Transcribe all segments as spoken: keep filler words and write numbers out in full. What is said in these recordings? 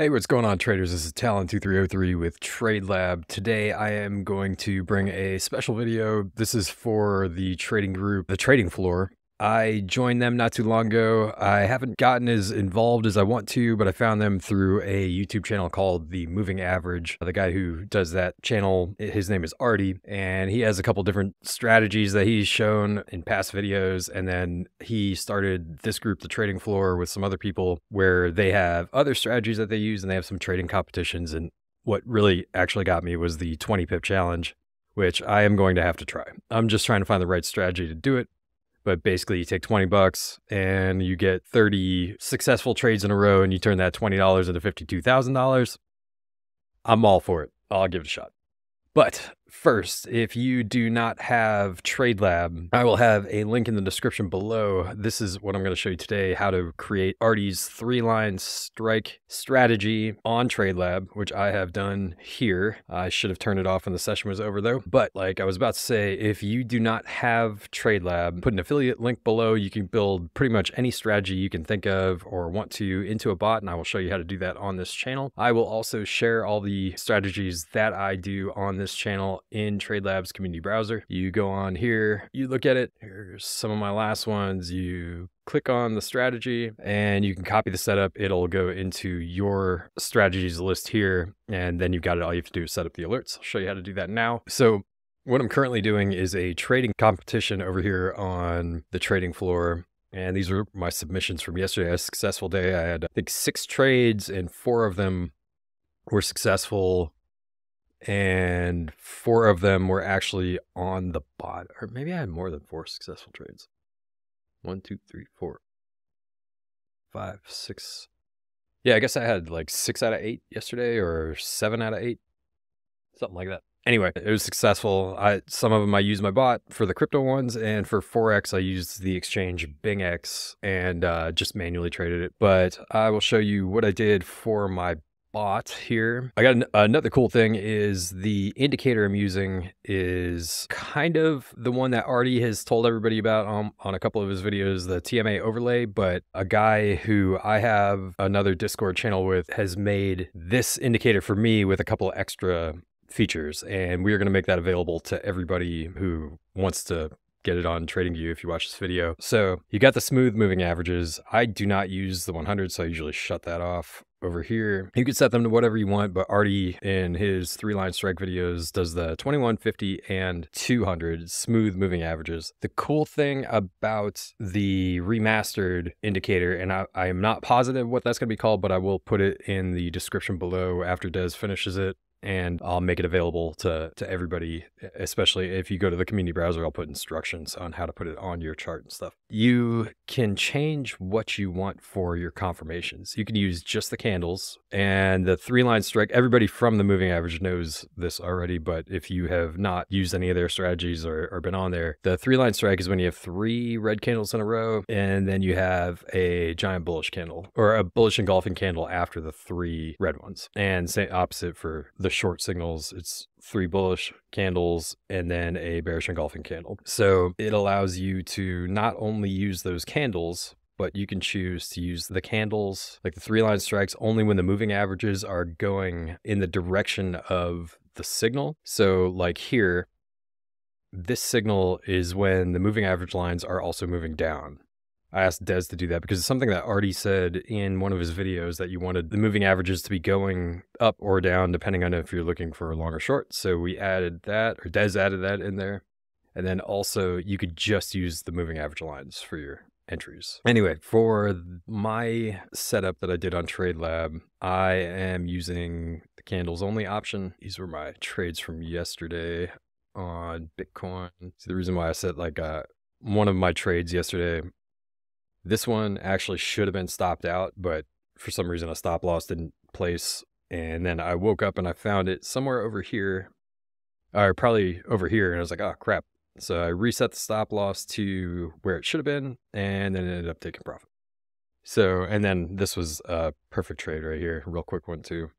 Hey, what's going on, traders? This is Talon two three oh three with TradeLab. Today, I am going to bring a special video. This is for the trading group, The Trading Floor. I joined them not too long ago. I haven't gotten as involved as I want to, but I found them through a YouTube channel called The Moving Average. The guy who does that channel, his name is Artie, and he has a couple different strategies that he's shown in past videos. And then he started this group, The Trading Floor, with some other people where they have other strategies that they use and they have some trading competitions. And what really actually got me was the twenty pip challenge, which I am going to have to try. I'm just trying to find the right strategy to do it. But basically you take twenty bucks and you get thirty successful trades in a row and you turn that twenty dollars into fifty-two thousand dollars. I'm all for it. I'll give it a shot. But first, if you do not have TradeLab, I will have a link in the description below. This is what I'm going to show you today, how to create Artie's three line strike strategy on TradeLab, which I have done here. I should have turned it off when the session was over though. But like I was about to say, if you do not have TradeLab, put an affiliate link below. You can build pretty much any strategy you can think of or want to into a bot, and I will show you how to do that on this channel. I will also share all the strategies that I do on this channel in TradeLab's community browser. You go on here, you look at it. Here's some of my last ones. You click on the strategy and you can copy the setup. It'll go into your strategies list here, and then you've got it. All you have to do is set up the alerts. I'll show you how to do that now. So what I'm currently doing is a trading competition over here on The Trading Floor. And these are my submissions from yesterday. I had a successful day. I had, I think, six trades and four of them were successful. And four of them were actually on the bot, or maybe I had more than four successful trades. One, two, three, four, five, six. Yeah, I guess I had like six out of eight yesterday, or seven out of eight, something like that. Anyway, it was successful. I, some of them I used my bot for the crypto ones, and for Forex, I used the exchange BingX and uh, just manually traded it. But I will show you what I did for my bot here. I got an, another cool thing is the indicator I'm using is kind of the one that Artie has told everybody about on, on a couple of his videos, the T M A overlay, but a guy who I have another Discord channel with has made this indicator for me with a couple of extra features, and we are going to make that available to everybody who wants to get it on TradingView if you watch this video. So you got the smooth moving averages. I do not use the one hundred, so I usually shut that off. Over here, you can set them to whatever you want, but Artie in his three line strike videos does the twenty-one, fifty, and two hundred smooth moving averages. The cool thing about the remastered indicator, and I, I am not positive what that's going to be called, but I will put it in the description below after Des finishes it, and I'll make it available to, to everybody, especially if you go to the community browser. I'll put instructions on how to put it on your chart and stuff. You can change what you want for your confirmations. You can use just the candles and the three-line strike. Everybody from the moving average knows this already, but if you have not used any of their strategies or, or been on there, the three-line strike is when you have three red candles in a row, and then you have a giant bullish candle or a bullish engulfing candle after the three red ones. And same opposite for the short signals, it's three bullish candles and then a bearish engulfing candle. So it allows you to not only use those candles, but you can choose to use the candles, like the three line strikes, only when the moving averages are going in the direction of the signal. So like here, this signal is when the moving average lines are also moving down. I asked Des to do that because it's something that Artie said in one of his videos, that you wanted the moving averages to be going up or down depending on if you're looking for a long or short. So we added that, or Des added that in there. And then also you could just use the moving average lines for your entries. Anyway, for my setup that I did on TradeLab, I am using the candles only option. These were my trades from yesterday on Bitcoin. So the reason why I said like uh, one of my trades yesterday, this one actually should have been stopped out, but for some reason a stop loss didn't place. And then I woke up and I found it somewhere over here, or probably over here. And I was like, oh crap. So I reset the stop loss to where it should have been, and then it ended up taking profit. So, and then this was a perfect trade right here, real quick one too.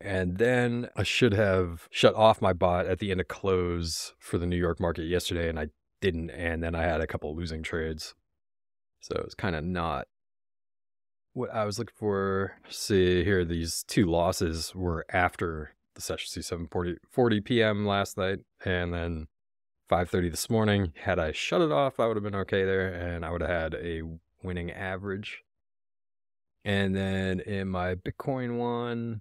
And then I should have shut off my bot at the end of close for the New York market yesterday, and I didn't. And then I had a couple losing trades. So it's kind of not what I was looking for, see here, these two losses were after the session. See, seven forty p m last night, and then five thirty this morning. Had I shut it off, I would have been okay there, and I would have had a winning average. And then in my Bitcoin one,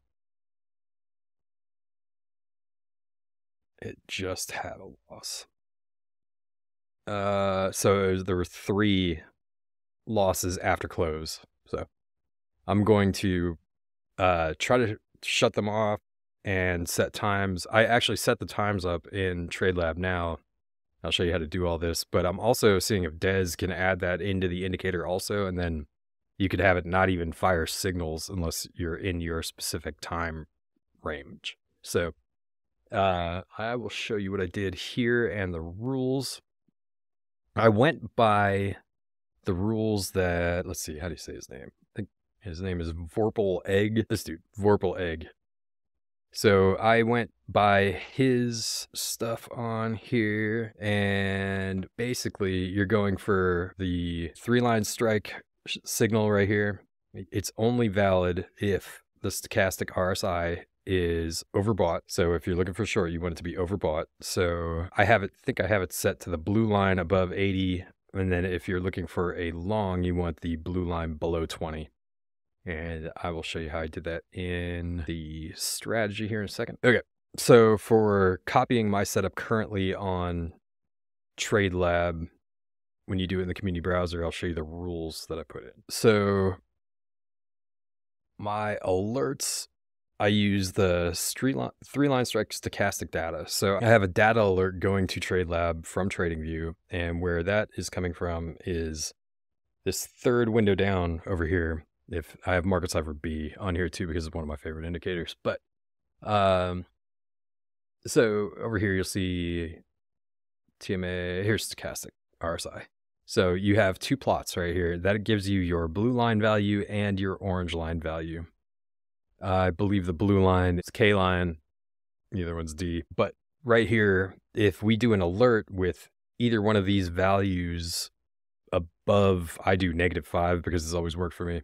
it just had a loss. Uh, so it was, there were three losses after close. So I'm going to uh, try to shut them off and set times. I actually set the times up in TradeLab now. I'll show you how to do all this, but I'm also seeing if Des can add that into the indicator also, and then you could have it not even fire signals unless you're in your specific time range. So uh, I will show you what I did here and the rules. I went by the rules that, let's see, how do you say his name? I think his name is Vorpal Egg. This dude, Vorpal Egg. So I went by his stuff on here, and basically you're going for the three line strike signal right here. It's only valid if the stochastic R S I is overbought. So if you're looking for short, you want it to be overbought. So I have it, think I have it set to the blue line above eighty. And then if you're looking for a long, you want the blue line below twenty. And I will show you how I did that in the strategy here in a second. Okay, so for copying my setup currently on TradeLab, when you do it in the community browser, I'll show you the rules that I put in. So my alerts, I use the three line strike stochastic data. So I have a data alert going to TradeLab from TradingView, and where that is coming from is this third window down over here. If I have Market Cipher B on here too, because it's one of my favorite indicators. But um, so over here, you'll see T M A, here's stochastic R S I. So you have two plots right here. That gives you your blue line value and your orange line value. I believe the blue line is K line, the other one's D. But right here, if we do an alert with either one of these values above, I do negative five because it's always worked for me,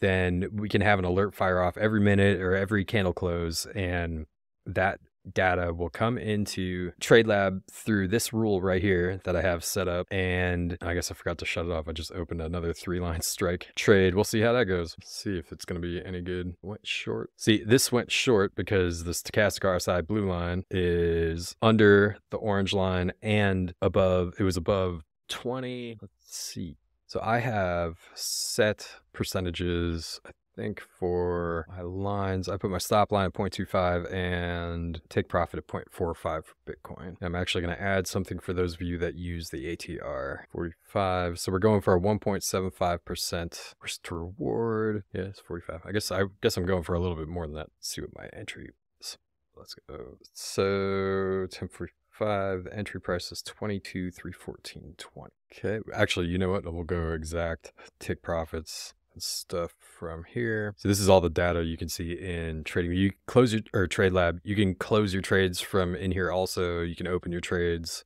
then we can have an alert fire off every minute or every candle close, and that data will come into TradeLab through this rule right here that I have set up. And I guess I forgot to shut it off. I just opened another three line strike trade. We'll see how that goes. Let's see if it's going to be any good. Went short. See, this went short because the stochastic R S I blue line is under the orange line and above, it was above twenty. Let's see. So I have set percentages, I think, for my lines. I put my stop line at zero point two five and take profit at zero point four five for Bitcoin. I'm actually going to add something for those of you that use the A T R. forty-five. So we're going for a one point seven five percent risk to reward. Yeah, it's forty-five. I guess, I guess I'm going for a little bit more than that. Let's see what my entry is. Let's go. So ten forty-five, the entry price is twenty-two three fourteen twenty. Okay, actually, you know what? We'll go exact, take profits and stuff from here. So this is all the data you can see in trading. You close your, or TradeLab. You can close your trades from in here also. You can open your trades.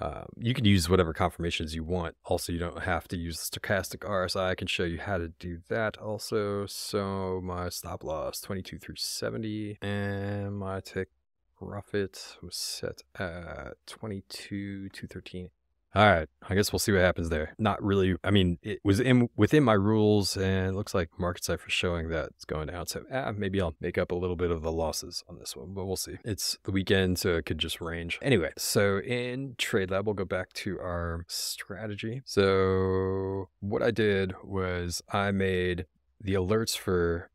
Um, you can use whatever confirmations you want. Also, you don't have to use the stochastic R S I. I can show you how to do that also. So my stop loss, twenty-two three seventy, and my take profit was set at twenty-two two thirteen. All right, I guess we'll see what happens there. Not really, I mean, it was in within my rules, and it looks like Market Cipher showing that it's going down. So ah, maybe I'll make up a little bit of the losses on this one, but we'll see. It's the weekend, so it could just range. Anyway, so in TradeLab, we'll go back to our strategy. So what I did was I made the alerts for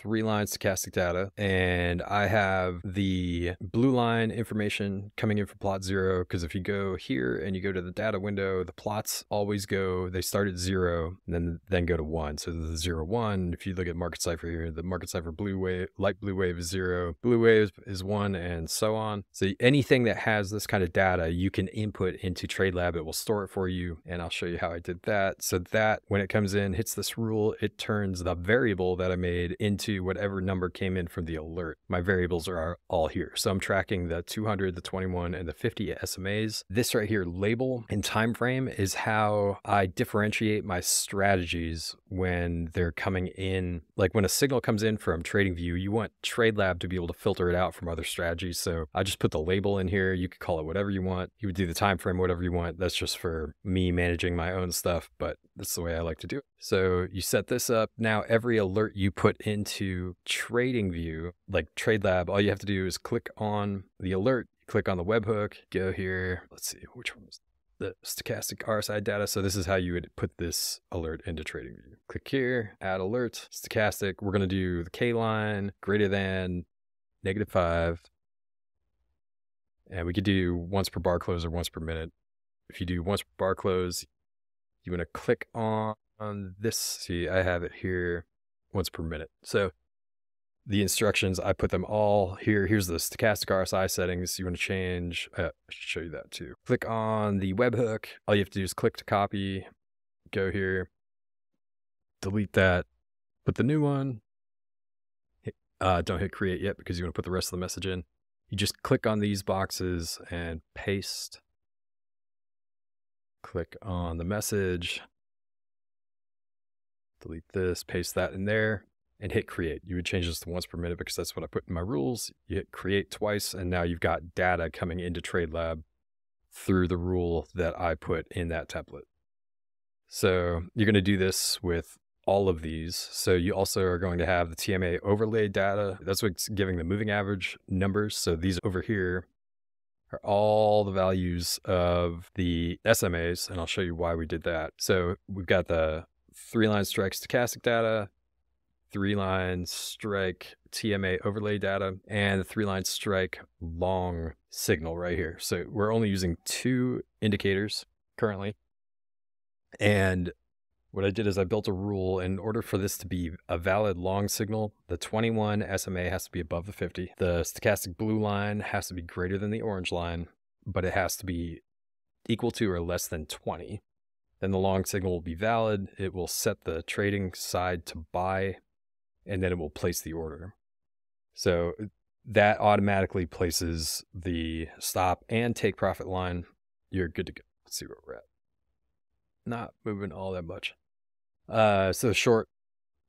three line stochastic data, and I have the blue line information coming in for plot zero, because if you go here and you go to the data window, the plots always go, they start at zero and then then go to one. So the zero one, if you look at Market Cipher here, the Market Cipher blue wave, light blue wave is zero, blue wave is one, and so on. So anything that has this kind of data, you can input into TradeLab. It will store it for you, and I'll show you how I did that. So that when it comes in, hits this rule, it turns the variable that I made into to whatever number came in from the alert. My variables are all here. So I'm tracking the two hundred, the twenty-one, and the fifty S M As. This right here, label and time frame, is how I differentiate my strategies when they're coming in. Like when a signal comes in from TradingView, you want TradeLab to be able to filter it out from other strategies. So I just put the label in here. You could call it whatever you want. You would do the time frame whatever you want. That's just for me managing my own stuff, but that's the way I like to do it. So you set this up. Now every alert you put into TradingView, like TradeLab, all you have to do is click on the alert, click on the webhook, go here. Let's see, which one was the stochastic R S I data. So this is how you would put this alert into TradingView. Click here, add alert, stochastic. We're going to do the K line greater than negative five. And we could do once per bar close or once per minute. If you do once per bar close, you want to click on this. See, I have it here, once per minute. So the instructions, I put them all here. Here's the stochastic R S I settings. You want to change, uh, I should show you that too. Click on the webhook. All you have to do is click to copy, go here, delete that, put the new one. Hit, uh, don't hit create yet because you want to put the rest of the message in. You just click on these boxes and paste. Click on the message, delete this, paste that in there, and hit create. You would change this to once per minute because that's what I put in my rules. You hit create twice, and now you've got data coming into TradeLab through the rule that I put in that template. So you're going to do this with all of these. So you also are going to have the T M A overlay data. That's what's giving the moving average numbers. So these over here are all the values of the S M As, and I'll show you why we did that. So we've got the three line strike stochastic data, three line strike T M A overlay data, and the three line strike long signal right here. So we're only using two indicators currently. And what I did is I built a rule. In order for this to be a valid long signal, the twenty-one S M A has to be above the fifty. The stochastic blue line has to be greater than the orange line, but it has to be equal to or less than twenty. Then the long signal will be valid. It will set the trading side to buy, and then it will place the order. So that automatically places the stop and take profit line. You're good to go. Let's see where we're at. Not moving all that much. Uh, so short,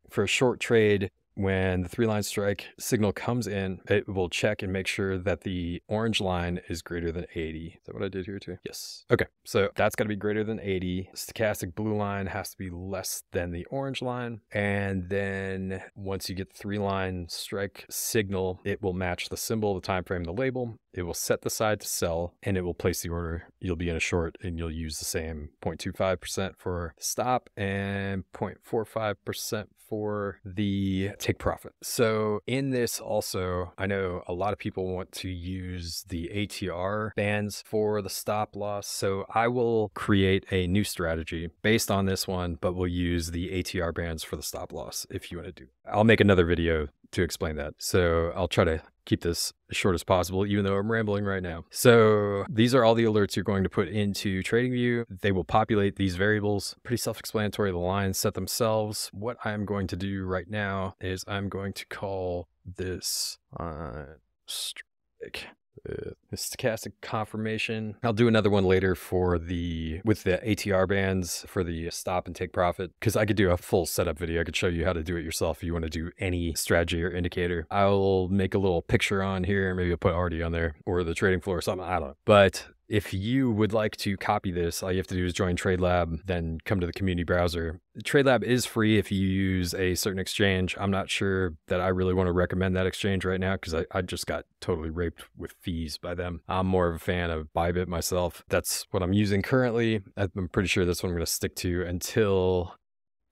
for a short trade, when the three line strike signal comes in, it will check and make sure that the orange line is greater than eighty. Is that what I did here too? Yes. Okay. So that's got to be greater than eighty. Stochastic blue line has to be less than the orange line. And then once you get the three line strike signal, it will match the symbol, the time frame, the label. It will set the side to sell, and it will place the order. You'll be in a short, and you'll use the same zero point two five percent for stop and zero point four five percent for the take profit. So in this also, I know a lot of people want to use the A T R bands for the stop loss. So I will create a new strategy based on this one, but we'll use the A T R bands for the stop loss if you want to do. I'll make another video to explain that. So I'll try to keep this as short as possible, even though I'm rambling right now. So these are all the alerts you're going to put into TradingView. They will populate these variables. Pretty self-explanatory. The lines set themselves. What I'm going to do right now is I'm going to call this uh, strike. Uh, the stochastic confirmation. I'll do another one later for the with the A T R bands for the stop and take profit, because I could do a full setup video. I could show you how to do it yourself if you want to do any strategy or indicator. I'll make a little picture on here. Maybe I'll put Artie on there or the trading floor or something. I don't know. But if you would like to copy this, all you have to do is join TradeLab, then come to the community browser. TradeLab is free if you use a certain exchange. I'm not sure that I really want to recommend that exchange right now because I, I just got totally raped with fees by them. I'm more of a fan of Bybit myself. That's what I'm using currently. I'm pretty sure that's what I'm going to stick to until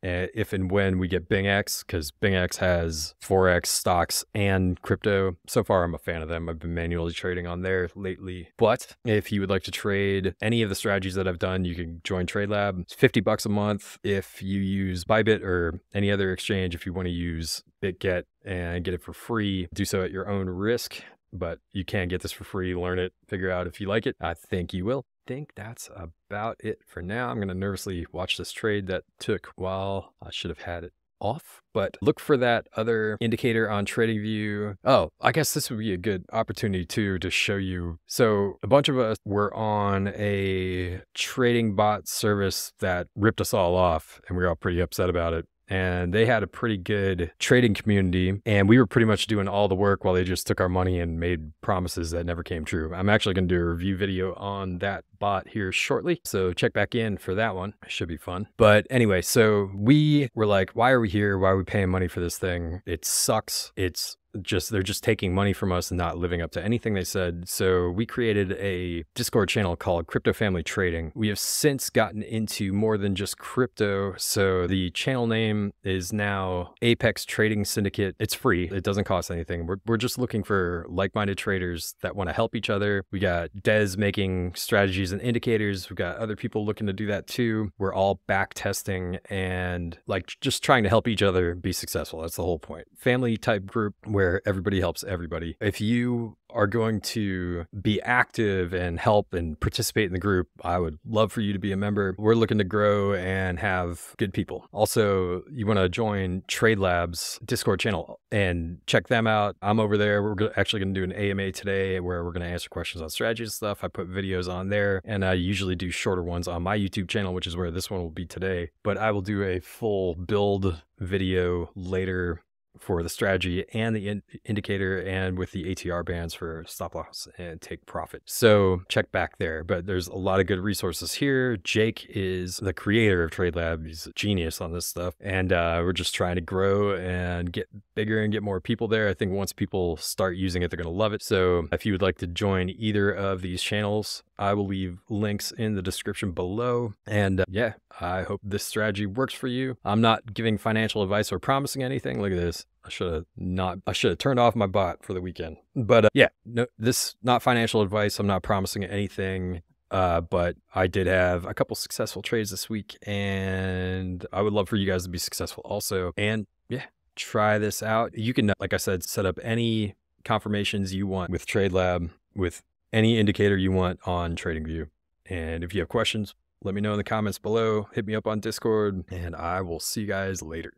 uh, if and when we get BingX, because BingX has Forex, stocks, and crypto. So far, I'm a fan of them. I've been manually trading on there lately. But if you would like to trade any of the strategies that I've done, you can join TradeLab. It's fifty bucks a month if you use Bybit or any other exchange. If you want to use Bitget and get it for free, do so at your own risk. But you can get this for free, learn it, figure out if you like it. I think you will. I think that's about it for now. I'm going to nervously watch this trade that took while I should have had it off, but look for that other indicator on TradingView. Oh, I guess this would be a good opportunity too to show you. So a bunch of us were on a trading bot service that ripped us all off, and we were all pretty upset about it. And they had a pretty good trading community, and we were pretty much doing all the work while they just took our money and made promises that never came true. I'm actually going to do a review video on that bot here shortly, so check back in for that one. It should be fun. But anyway, so we were like, why are we here? Why are we paying money for this thing? It sucks. It's just, they're just taking money from us and not living up to anything they said. So we created a Discord channel called Crypto Family Trading. We have since gotten into more than just crypto. So the channel name is now Apex Trading Syndicate. It's free. It doesn't cost anything. We're, we're just looking for like-minded traders that want to help each other. We got Des making strategies and indicators. We've got other people looking to do that too. We're all back testing and like just trying to help each other be successful. That's the whole point. Family type group where everybody helps everybody. If you are going to be active and help and participate in the group, I would love for you to be a member. We're looking to grow and have good people. Also, you want to join TradeLab's Discord channel and check them out. I'm over there. We're actually going to do an A M A today where we're going to answer questions on strategy and stuff. I put videos on there, and I usually do shorter ones on my YouTube channel, which is where this one will be today. But I will do a full build video later for the strategy and the in indicator and with the A T R bands for stop loss and take profit. So check back there, but there's a lot of good resources here. Jake is the creator of TradeLab. He's a genius on this stuff. And uh, we're just trying to grow and get bigger and get more people there. I think once people start using it, they're going to love it. So if you would like to join either of these channels, I will leave links in the description below. And uh, yeah, I hope this strategy works for you. I'm not giving financial advice or promising anything. Look at this. I should have not, I should have turned off my bot for the weekend. But uh, yeah, no, this not financial advice. I'm not promising anything. Uh, but I did have a couple successful trades this week, and I would love for you guys to be successful also. And yeah, try this out. You can, like I said, set up any confirmations you want with TradeLab, with any indicator you want on TradingView. And if you have questions, let me know in the comments below. Hit me up on Discord, and I will see you guys later.